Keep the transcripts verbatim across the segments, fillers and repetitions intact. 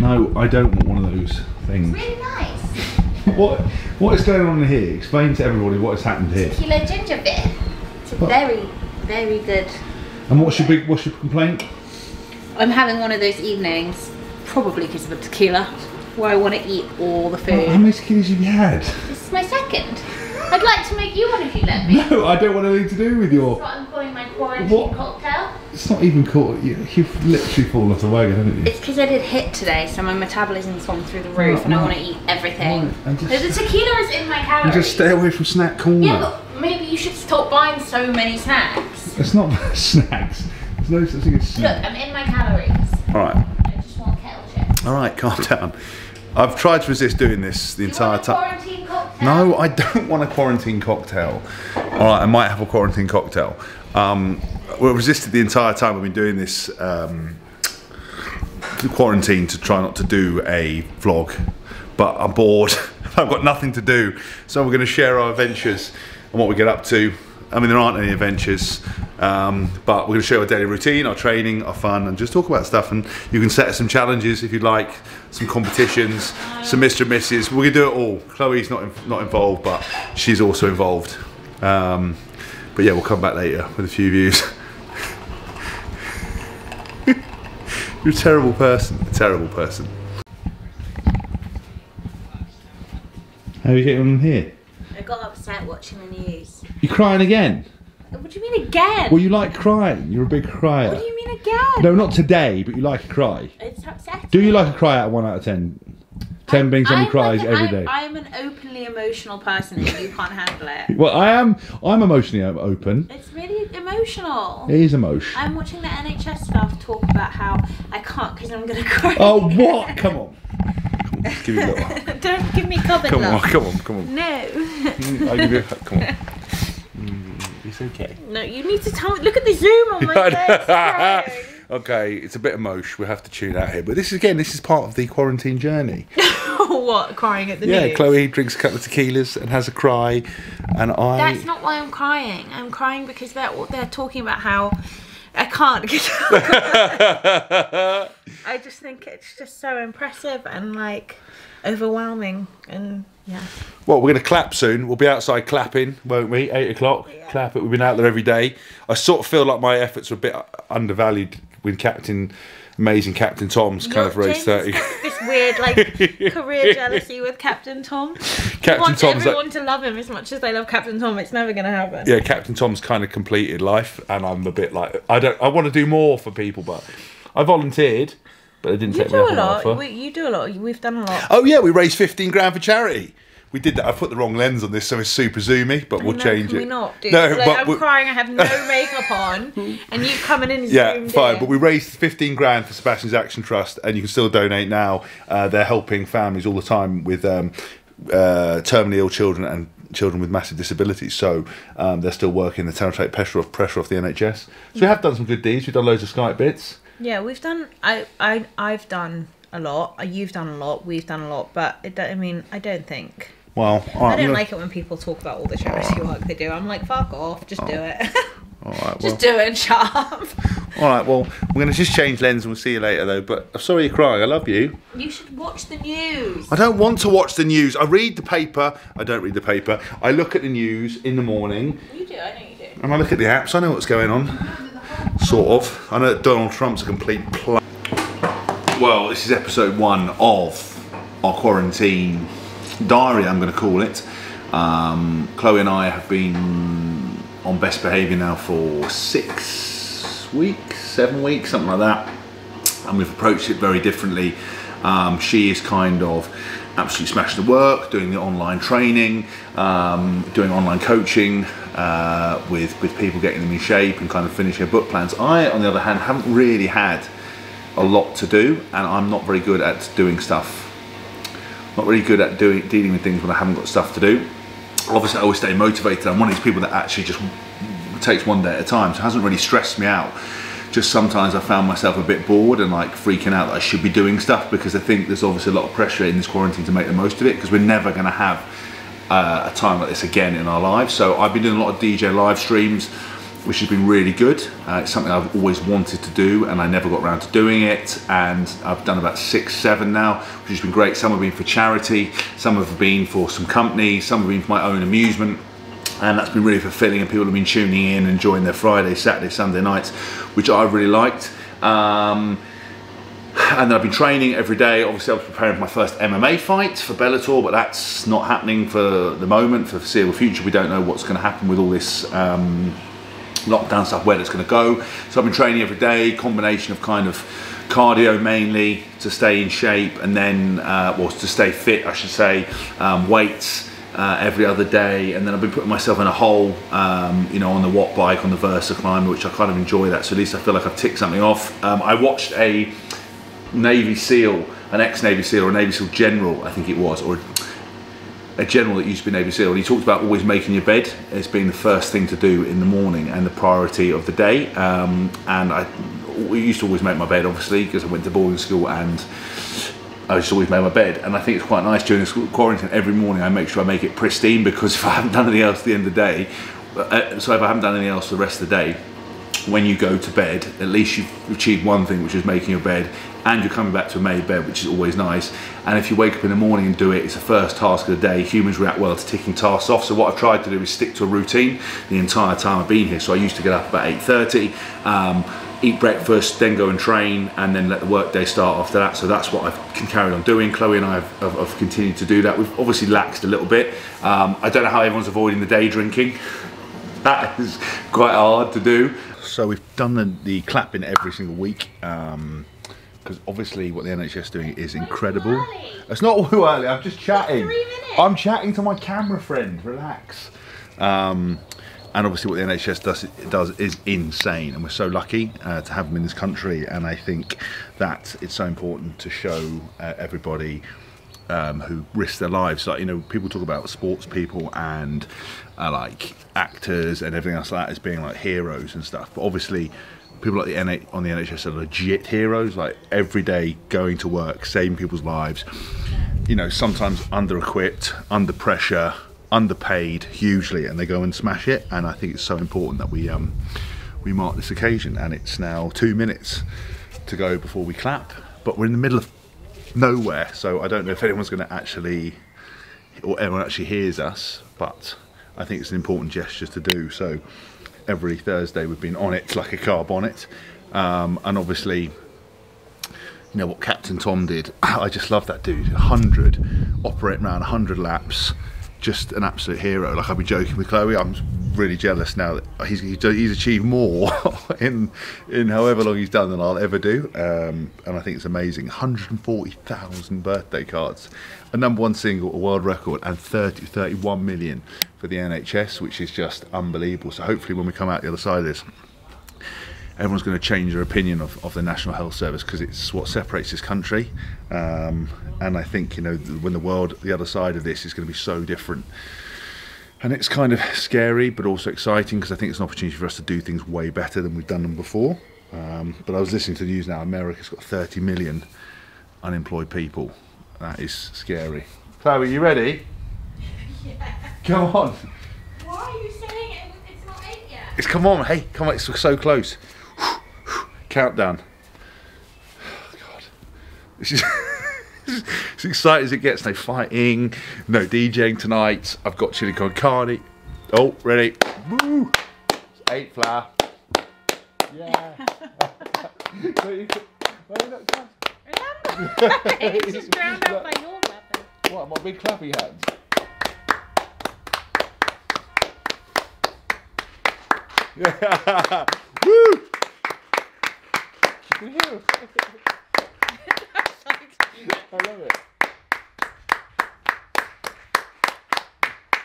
No, I don't want one of those things. It's really nice. What, what is going on here? Explain to everybody what has happened here. It's kilo ginger beer. It's what? very, very good. And what's your big, what's your complaint? I'm having one of those evenings, probably because of the tequila, where I want to eat all the food. Oh, how many tequilas have you had? This is my second. I'd like to make you one if you let me. No, I don't want anything to do with your... That's what I'm calling my quarantine what? cocktail. It's not even caught. You, you've literally fallen off the wagon, haven't you? It's because I did hit today, so my metabolism's gone through the roof, no, and no. I want to eat everything. No, just, the tequila is in my calories. Just stay away from snack corner. Yeah, but maybe you should stop buying so many snacks. It's not snacks. There's no such thing as snacks. Look, I'm in my calories. All right. I just want kettle chips. All right, calm down. I've tried to resist doing this the you entire time. No, I don't want a quarantine cocktail. All right, I might have a quarantine cocktail. Um, we've resisted the entire time I've been doing this um, quarantine to try not to do a vlog, but I'm bored. I've got nothing to do, so we're going to share our adventures and what we get up to. I mean, there aren't any adventures, um, but we're going to share our daily routine, our training, our fun, and just talk about stuff. And you can set us some challenges if you like, some competitions, some Mister and Missus We're going to do it all. Chloe's not, in, not involved, but she's also involved. Um, but yeah, we'll come back later with a few views. You're a terrible person, a terrible person. How are you getting on here? I got upset watching the news. You're crying again? What do you mean again? Well, you like crying. You're a big crier. What do you mean again? No, not today, but you like a cry. It's upsetting. Do you like a cry out of one out of ten? Ten I'm, being someone who cries like, every I'm, day. I'm an openly emotional person and you can't handle it. Well, I am. I'm emotionally open. It's really emotional. It is emotional. I'm watching the N H S staff talk about how I can't because I'm going to cry. Oh, what? Come on. Give me that. Don't give me common Come love. on, come on, come on. No. I'll give you a hug, come on. Mm, it's okay. No, you need to tell me. Look at the zoom on my face. Okay, it's a bit of mosh. We'll have to tune out here. But this, again, this is part of the quarantine journey. What? Crying at the yeah, news? Yeah, Chloe drinks a couple of tequilas and has a cry. And I... That's not why I'm crying. I'm crying because they're, they're talking about how... I can't get out. I just think it's just so impressive and like overwhelming and yeah. Well, we're going to clap soon. We'll be outside clapping, won't we? Eight o'clock, yeah. Clap it. We've been out there every day. I sort of feel like my efforts are a bit undervalued with Captain, amazing Captain Tom's Not kind of race thirty. This weird like career jealousy with Captain Tom. Captain wants Tom's everyone like, to love him as much as they love Captain Tom. It's never going to happen. Yeah, Captain Tom's kind of completed life, and I'm a bit like I don't. I want to do more for people, but I volunteered, but it didn't you take do me up a lot. An offer. We, you do a lot. We've done a lot. Oh yeah, we raised fifteen grand for charity. We did that. I put the wrong lens on this, so it's super zoomy, but we'll no, change can it. We not, dude. No, like, but I'm crying. I have no makeup on, and you coming in. And yeah, fine. In. But we raised fifteen grand for Sebastian's Action Trust, and you can still donate now. Uh, they're helping families all the time with um, uh, terminally ill children and children with massive disabilities. So um, they're still working the to take pressure off pressure off the N H S. So yeah. We have done some good deeds. We've done loads of Skype bits. Yeah, we've done. I I I've done a lot. You've done a lot. We've done a lot. But it don't, I mean, I don't think. Well, right, I don't gonna... like it when people talk about all the charity work they do. I'm like, fuck off, just oh. do it. All right, well. Just do it and shut up. All right, well, we're going to just change lens and we'll see you later, though. But I'm sorry you're crying. I love you. You should watch the news. I don't want to watch the news. I read the paper. I don't read the paper. I look at the news in the morning. You do, I know you do. And I look at the apps. I know what's going on. Sort of. I know that Donald Trump's a complete pl... Well, this is episode one of our quarantine... diary, I'm going to call it. Um, Chloe and I have been on best behaviour now for six weeks, seven weeks, something like that. And we've approached it very differently. Um, she is kind of absolutely smashing the work, doing the online training, um, doing online coaching uh, with, with people, getting them in shape and kind of finishing her book plans. I, on the other hand, haven't really had a lot to do, and I'm not very good at doing stuff. Not really good at doing dealing with things when I haven't got stuff to do. Obviously, I always stay motivated. I'm one of these people that actually just takes one day at a time, so it hasn't really stressed me out. Just sometimes I found myself a bit bored and like freaking out that I should be doing stuff, because I think there's obviously a lot of pressure in this quarantine to make the most of it, because we're never going to have uh, a time like this again in our lives. So I've been doing a lot of D J live streams. which has been really good. Uh, it's something I've always wanted to do and I never got around to doing it, and I've done about six, seven now, which has been great. Some have been for charity, some have been for some company, some have been for my own amusement, and that's been really fulfilling, and people have been tuning in and enjoying their Friday, Saturday, Sunday nights, which I really liked. Um, and I've been training every day. Obviously I was preparing for my first M M A fight for Bellator, but that's not happening for the moment, for the foreseeable future. We don't know what's going to happen with all this um, lockdown stuff, where it's going to go. So I've been training every day, combination of kind of cardio mainly to stay in shape, and then uh, well, to stay fit I should say, um, weights uh, every other day, and then I've been putting myself in a hole um, you know, on the Watt bike, on the Versa climb, which I kind of enjoy that, so at least I feel like I've ticked something off. Um, I watched a Navy SEAL, an ex-Navy SEAL, or a Navy SEAL general, I think it was, or a general that used to be Navy SEAL, and he talked about always making your bed as being the first thing to do in the morning and the priority of the day. Um, and I used to always make my bed, obviously, because I went to boarding school, and I just always made my bed. And I think it's quite nice during this quarantine, every morning I make sure I make it pristine, because if I haven't done anything else at the end of the day, uh, so if I haven't done anything else for the rest of the day, when you go to bed, at least you've achieved one thing, which is making your bed, and you're coming back to a made bed, which is always nice. And if you wake up in the morning and do it, it's the first task of the day. Humans react well to ticking tasks off, so what I've tried to do is stick to a routine the entire time I've been here. So I used to get up about eight thirty, um, eat breakfast, then go and train, and then let the work day start after that. So that's what I've carried on doing. Chloe and I have, have, have continued to do that. We've obviously laxed a little bit. Um, I don't know how everyone's avoiding the day drinking. That is quite hard to do. So we've done the, the clapping every single week, um, because obviously what the N H S is doing is incredible. It's not all early, I'm just chatting. I'm chatting to my camera friend, relax. Um, and obviously what the N H S does, does is insane, and we're so lucky uh, to have them in this country, and I think that it's so important to show uh, everybody Um, who risk their lives. Like, you know, people talk about sports people and uh, like actors and everything else like that as being like heroes and stuff, but obviously people like the N H S on the N H S are legit heroes, like every day going to work, saving people's lives, you know, sometimes under-equipped, under pressure, underpaid hugely, and they go and smash it. And I think it's so important that we um, we mark this occasion, and it's now two minutes to go before we clap, but we're in the middle of nowhere, so I don't know if anyone's going to actually, or everyone actually hears us, but I think it's an important gesture to do. So every Thursday we've been on it like a car bonnet, um, and obviously, you know what Captain Tom did, I just love that dude, one hundred, operating around one hundred laps, just an absolute hero. Like, I've been joking with Chloe, I'm really jealous now that he's, he's achieved more in in however long he's done than I'll ever do, um, and I think it's amazing. one hundred forty thousand birthday cards, a number one single, a world record, and thirty, thirty-one million for the N H S, which is just unbelievable. So hopefully when we come out the other side of this, everyone's going to change their opinion of, of the National Health Service, because it's what separates this country. Um, and I think, you know, when the world, the other side of this is going to be so different. And it's kind of scary, but also exciting, because I think it's an opportunity for us to do things way better than we've done them before. Um, but I was listening to the news now, America's got thirty million unemployed people. That is scary. Chloe, you ready? Yeah. Come on. Why are you saying it? It's not eight yet. It's come on, hey, come on, it's so close. Countdown. Oh, God. This is as exciting as it gets. No fighting, no DJing tonight. I've got chili con carne. Oh, ready? Woo! Eight flour. Yeah. It's just drowned out by your weapon. What, my big clappy hands? Yeah. Woo! You can hear it. I love it.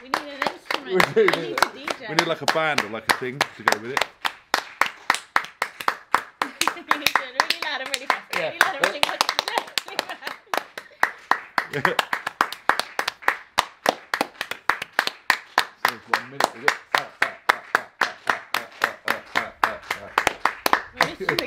We need an instrument. We, we need a D J. We need like a band or like a thing to go with it. We need to really loud and really fast. Yeah. Really loud and really fast. So it's one minute, is it? We need to be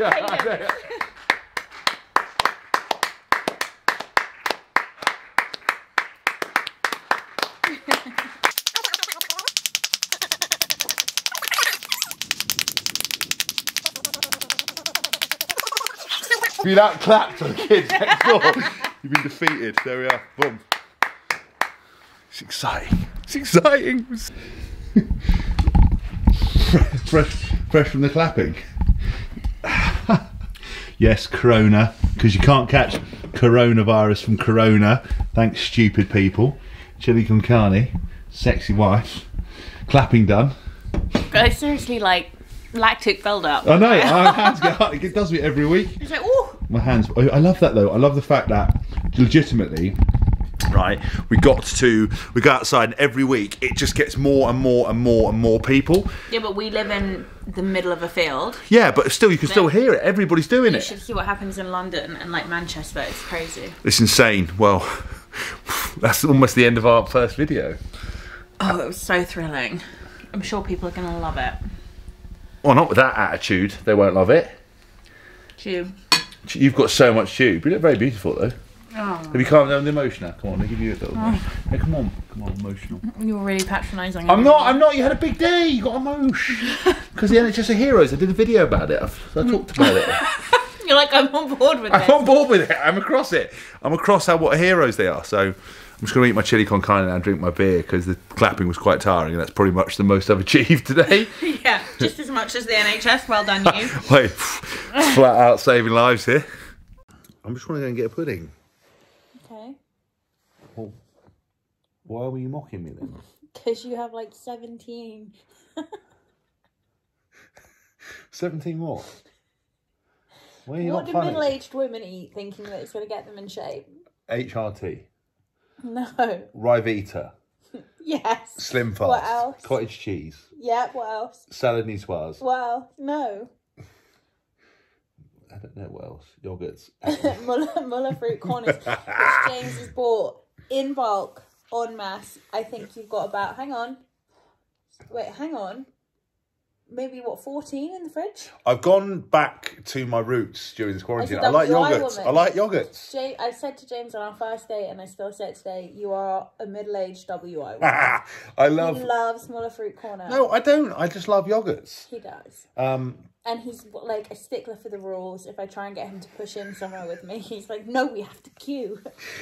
If you don't clap to the kids next door, you've been defeated. There we are. Boom. It's exciting. It's exciting. fresh, fresh from the clapping. Yes, Corona, because you can't catch coronavirus from Corona. Thanks, stupid people. Chili con carne, sexy wife, clapping done. I seriously like lactic build-up. I know. My hands get hot. It does me every week. It's like, ooh. My hands. I love that though. I love the fact that legitimately. Right, we got to, we go outside and every week it just gets more and more and more and more people. Yeah, but we live in the middle of a field. Yeah, but still you can so still hear it, everybody's doing you it. You should see what happens in London and like Manchester, it's crazy. It's insane. Well, that's almost the end of our first video. Oh, it was so thrilling. I'm sure people are going to love it. Well, not with that attitude, they won't love it. Tube. You've got so much tube. You look very beautiful though. Oh. Have you calmed down the emotion now? Come on, I'll give you a little oh. Hey, come on, come on, emotional. You're really patronising. I'm not, I'm not, you had a big day, you got emotion. Because the N H S are heroes, I did a video about it, I've, I talked about it. You're like, I'm on board with it. I'm this. on board with it, I'm across it. I'm across how what heroes they are, so I'm just going to eat my chili con carne and drink my beer because the clapping was quite tiring and that's pretty much the most I've achieved today. Yeah, just as much as the N H S, well done you. Wait, flat out saving lives here. I'm just going to go and get a pudding. Well, why were you mocking me then? Because you have like seventeen. seventeen what? What not do middle-aged women eat thinking that it's going to get them in shape? H R T. No. Rivita. Yes. Slim Fast. What else? Cottage cheese. Yeah, what else? Salad niçoise. Well, no. I don't know what else. Yogurts. Muller, Muller Fruit Corners, which James has bought. In bulk, en masse, I think you've got about, hang on, wait, hang on, maybe what, fourteen in the fridge? I've gone back to my roots during this quarantine. I, I like yogurts. Woman. I like yogurts. Jay, I said to James on our first date, and I still say it today, you are a middle-aged W I woman. Ah, I love... He loves Muller Fruit Corner. No, I don't. I just love yogurts. He does. Um... And he's like a stickler for the rules. If I try and get him to push in somewhere with me, he's like, no, we have to queue.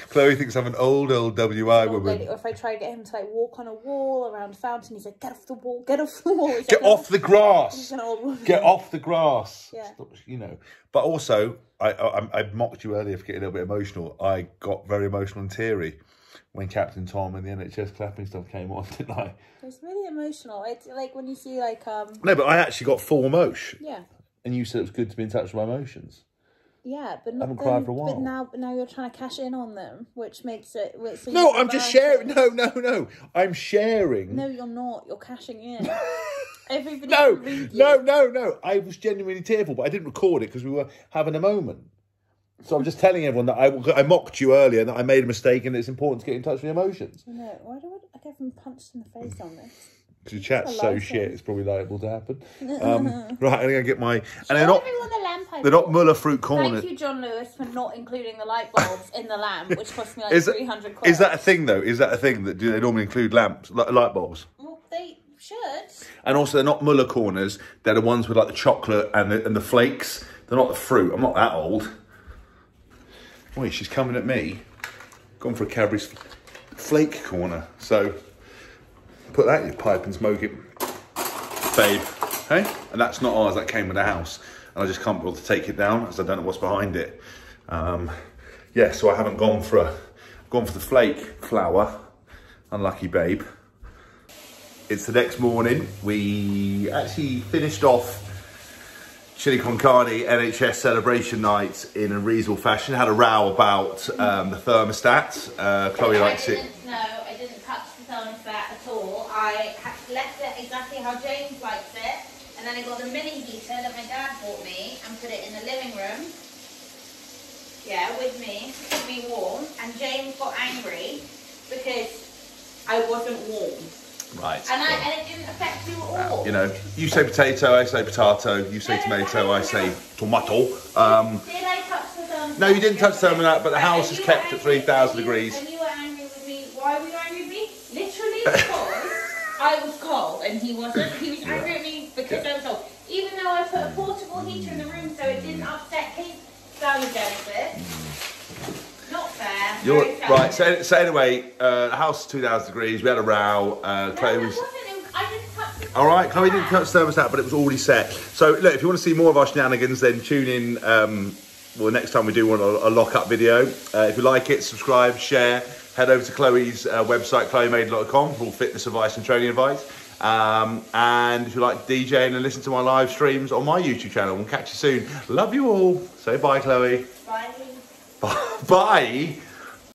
Chloe thinks I'm an old, old W I old woman. Lady. Or if I try and get him to like walk on a wall around a fountain, he's like, get off the wall, get off the wall. He's get like, off the grass. He's an old woman. Get off the grass. Yeah. You know, but also, I, I, I mocked you earlier for getting a little bit emotional. I got very emotional and teary when Captain Tom and the N H S clapping stuff came on, didn't I? It was really emotional. It's like when you see like... um. No, but I actually got full emotion. Yeah. And you said it was good to be in touch with my emotions. Yeah, but not I haven't then, cried for a while. But now, now you're trying to cash in on them, which makes it... Which no, I'm just sharing. No, no, no. I'm sharing. No, you're not. You're cashing in. Everybody no, can read you. No, no, no. I was genuinely tearful, but I didn't record it because we were having a moment. So I'm just telling everyone that I, I mocked you earlier and that I made a mistake and it's important to get in touch with your emotions. You know, why do I get them punched in the face on this? Because your chat's so shit, it's probably liable to happen. Um, right, I'm going to get my... And they're not, the lamp I they're not Muller Fruit Corner. Thank you, John Lewis, for not including the light bulbs in the lamp, which cost me like is three hundred quid. Is that a thing, though? Is that a thing that do they normally include lamps, light bulbs? Well, they should. And also, they're not Muller Corners. They're the ones with like the chocolate and the, and the flakes. They're not the fruit. I'm not that old. Boy, she's coming at me. Gone for a Cadbury's flake corner. So, put that in your pipe and smoke it. Babe, hey? And that's not ours, that came with the house. And I just can't be able to take it down because I don't know what's behind it. Um, yeah, so I haven't gone for a, gone for the flake flower. Unlucky babe. It's the next morning. We actually finished off chili con carne N H S celebration night in a reasonable fashion. Had a row about um, the thermostat. Uh, Chloe okay, likes I didn't, it. No, I didn't touch the thermostat at all. I left it exactly how James likes it. And then I got the mini heater that my dad bought me and put it in the living room. Yeah, with me, to be warm. And James got angry because I wasn't warm. Right. And, I, well, and it didn't affect you at all. You know, you say potato, I say potato, you say no, tomato, no, I say no. tomato. Um, Did I touch the thermostat? No, you didn't touch the thermostat, but the house is kept at three thousand degrees. And you were angry with me. Why were you angry with me? Literally because I was cold and he wasn't. He was angry at me because yeah. I was cold. Even though I put a portable heater in the room so it didn't upset his So jealous. Not fair. You're, right, say, say it away. Uh, the house is two thousand degrees. We had a row. Uh, Chloe no, was... All right, Chloe didn't touch the thermostat, but it was already set. So, look, if you want to see more of our shenanigans, then tune in. Um, well, next time we do want a, a lock-up video. Uh, if you like it, subscribe, share. Head over to Chloe's uh, website, Chloe Made dot com, for all fitness advice and training advice. Um, and if you like DJing and listen to my live streams on my YouTube channel, we'll catch you soon. Love you all. Say bye, Chloe. Bye. Bye. Bye.